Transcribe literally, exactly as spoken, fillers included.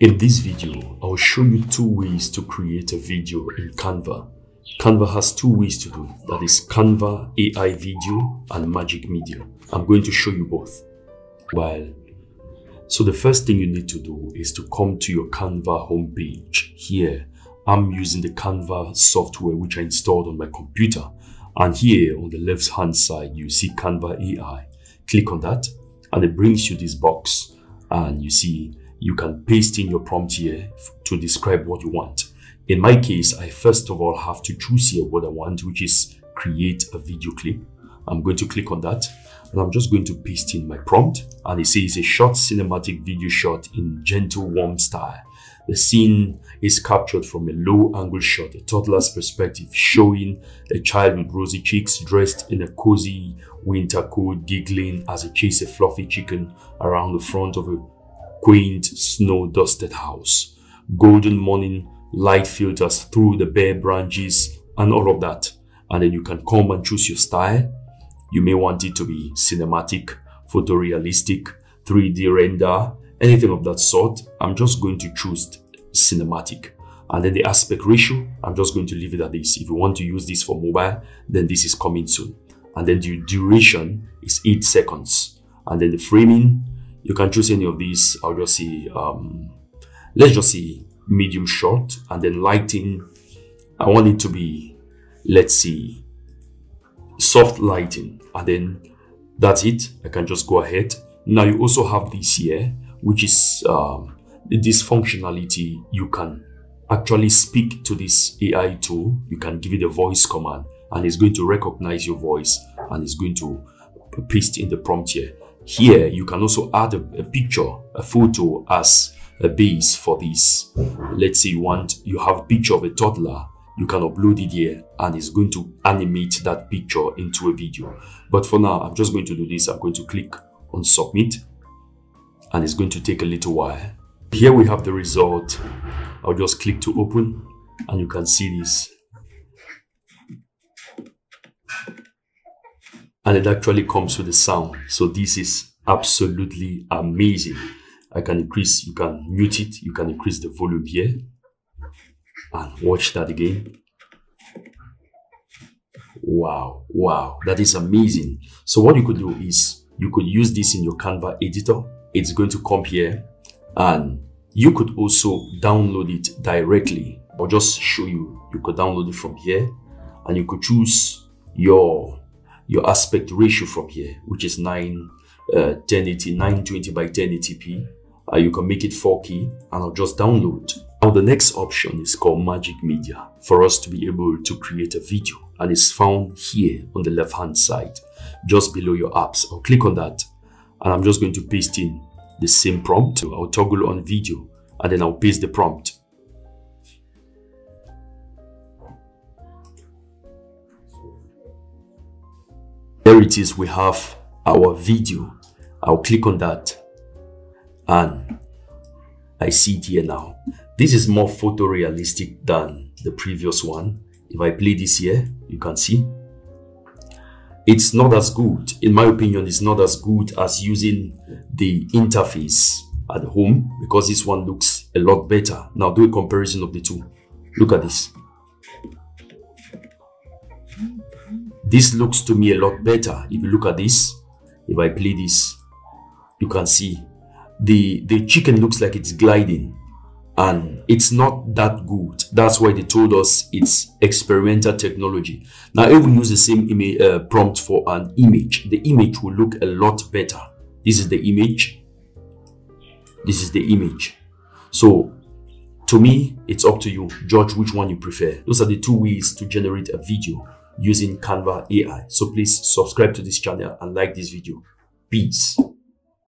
In this video, I'll show you two ways to create a video in Canva. Canva has two ways to do it, that is Canva A I Video and Magic Media. I'm going to show you both. Well, so the first thing you need to do is to come to your Canva homepage. Here, I'm using the Canva software which I installed on my computer. And here on the left hand side, you see Canva A I. Click on that and it brings you this box. And you see, you can paste in your prompt here to describe what you want. In my case, I first of all have to choose here what I want, which is create a video clip. I'm going to click on that and I'm just going to paste in my prompt. And it says a short cinematic video shot in gentle warm style. The scene is captured from a low angle shot, a toddler's perspective, showing a child with rosy cheeks dressed in a cozy winter coat, giggling as it chases a fluffy chicken around the front of a quaint snow-dusted house. Golden morning light filters through the bare branches and all of that. And then you can come and choose your style. You may want it to be cinematic, photorealistic, three D render, anything of that sort. I'm just going to choose cinematic. And then the aspect ratio, I'm just going to leave it at this. If you want to use this for mobile, then this is coming soon. And then the duration is eight seconds. And then the framing, you can choose any of these. I'll just say, um, let's just say medium short. And then lighting, I want it to be, let's see, soft lighting. And then that's it. I can just go ahead. Now you also have this here, which is um, this functionality. You can actually speak to this A I tool. You can give it a voice command and it's going to recognize your voice and it's going to paste in the prompt here. Here, you can also add a, a picture, a photo as a base for this. Let's say you want, you have a picture of a toddler. You can upload it here and it's going to animate that picture into a video. But for now, I'm just going to do this. I'm going to click on submit. And it's going to take a little while. Here we have the result. I'll just click to open and you can see this. And it actually comes with the sound. So this is absolutely amazing. I can increase, you can mute it, you can increase the volume here. And watch that again. Wow, wow, that is amazing. So what you could do is you could use this in your Canva editor. It's going to come here and you could also download it directly. I'll just show you, you could download it from here and you could choose your, your aspect ratio from here, which is nine, uh, ten eighty, nine twenty by ten eighty p. Uh, you can make it four K and I'll just download. Now the next option is called Magic Media for us to be able to create a video and it's found here on the left hand side, just below your apps. I'll click on that. And I'm just going to paste in the same prompt. I'll toggle on video and then I'll paste the prompt. There it is, we have our video. I'll click on that and I see it here now. This is more photorealistic than the previous one. If I play this here, you can see. It's not as good, in my opinion, it's not as good as using the interface at home because this one looks a lot better. Now do a comparison of the two. Look at this. This looks to me a lot better. If you look at this, if I play this, you can see the, the chicken looks like it's gliding and it's not that good. That's why they told us it's experimental technology. Now if we use the same image, uh, prompt for an image, the image will look a lot better. This is the image. This is the image. So to me, it's up to you. Judge which one you prefer. Those are the two ways to generate a video using Canva A I. So please subscribe to this channel and like this video. Peace.